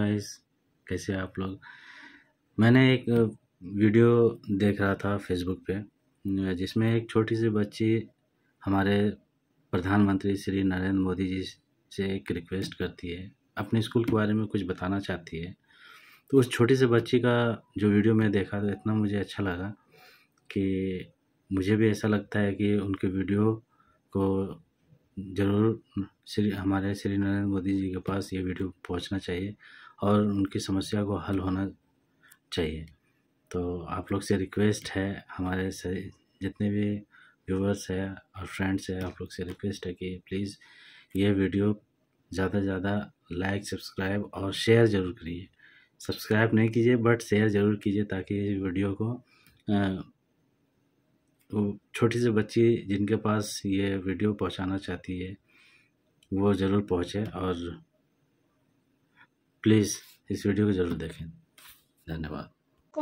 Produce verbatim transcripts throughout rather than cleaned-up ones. Guys कैसे हैं आप लोग। मैंने एक वीडियो देख रहा था फेसबुक पे, जिसमें एक छोटी सी बच्ची हमारे प्रधानमंत्री श्री नरेंद्र मोदी जी से एक रिक्वेस्ट करती है, अपने स्कूल के बारे में कुछ बताना चाहती है। तो उस छोटी सी बच्ची का जो वीडियो मैं देखा तो इतना मुझे अच्छा लगा कि मुझे भी ऐसा लगता है कि उनके वीडियो को ज़रूर श्री हमारे श्री नरेंद्र मोदी जी के पास ये वीडियो पहुंचना चाहिए और उनकी समस्या को हल होना चाहिए। तो आप लोग से रिक्वेस्ट है, हमारे से जितने भी व्यूवर्स है और फ्रेंड्स है, आप लोग से रिक्वेस्ट है कि प्लीज़ ये वीडियो ज़्यादा से ज़्यादा लाइक सब्सक्राइब और शेयर ज़रूर करिए। सब्सक्राइब नहीं कीजिए बट शेयर ज़रूर कीजिए, ताकि इस वीडियो को आ, वो छोटी सी बच्ची जिनके पास ये वीडियो पहुंचाना चाहती है वो ज़रूर पहुंचे। और प्लीज़ इस वीडियो को ज़रूर देखें। धन्यवाद।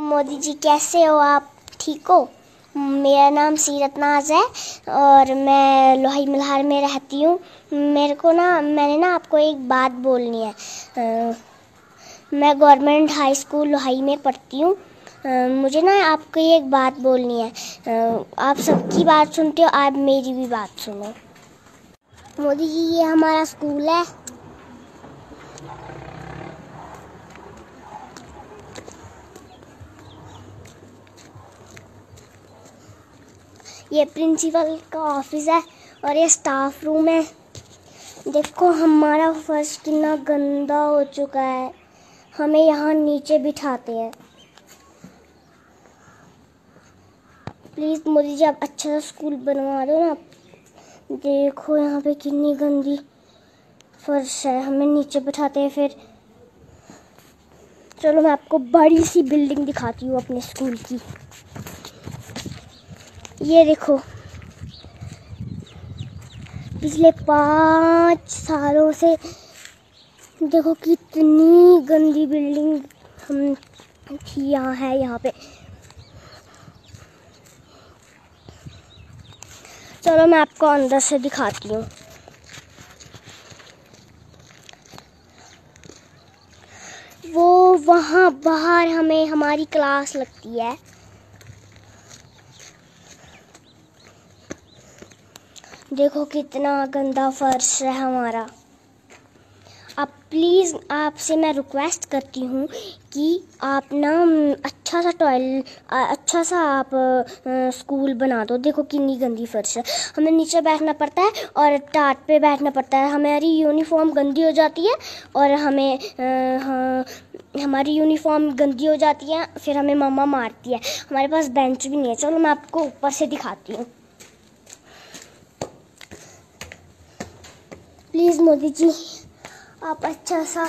मोदी जी कैसे हो आप? ठीक हो? मेरा नाम सीरत नाज है और मैं लोहाई मल्हार में रहती हूँ। मेरे को ना मैंने ना आपको एक बात बोलनी है। आ, मैं गवर्नमेंट हाई स्कूल लोहाई में पढ़ती हूँ। Uh, मुझे ना आपको ये एक बात बोलनी है। uh, आप सबकी बात सुनते हो, आप मेरी भी बात सुनो। मोदी जी, ये हमारा स्कूल है, ये प्रिंसिपल का ऑफिस है और ये स्टाफ रूम है। देखो हमारा फर्श कितना गंदा हो चुका है, हमें यहाँ नीचे बिठाते हैं। प्लीज़ मोदी जी, आप अच्छा सा स्कूल बनवा दो ना। देखो यहाँ पे कितनी गंदी फर्श है, हमें नीचे बिठाते हैं। फिर चलो मैं आपको बड़ी सी बिल्डिंग दिखाती हूँ अपने स्कूल की। ये देखो, पिछले पाँच सालों से देखो कितनी गंदी बिल्डिंग हम यहाँ है। यहाँ पे चलो मैं आपको अंदर से दिखाती हूँ। वो वहाँ बाहर हमें हमारी क्लास लगती है। देखो कितना गंदा फर्श है हमारा। आप प्लीज़, आपसे मैं रिक्वेस्ट करती हूँ कि आप ना अच्छा सा टॉयलेट अच्छा सा आप स्कूल बना दो। देखो कितनी गंदी फर्श है, हमें नीचे बैठना पड़ता है और टाट पे बैठना पड़ता है। हमारी यूनिफॉर्म गंदी हो जाती है और हमें आ, हमारी यूनिफॉर्म गंदी हो जाती है, फिर हमें मम्मा मारती है। हमारे पास बेंच भी नहीं है। चलो मैं आपको ऊपर से दिखाती हूँ। प्लीज़ मोदी जी, आप अच्छा सा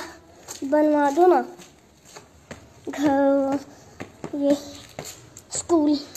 बनवा दो ना घर ये स्कूल।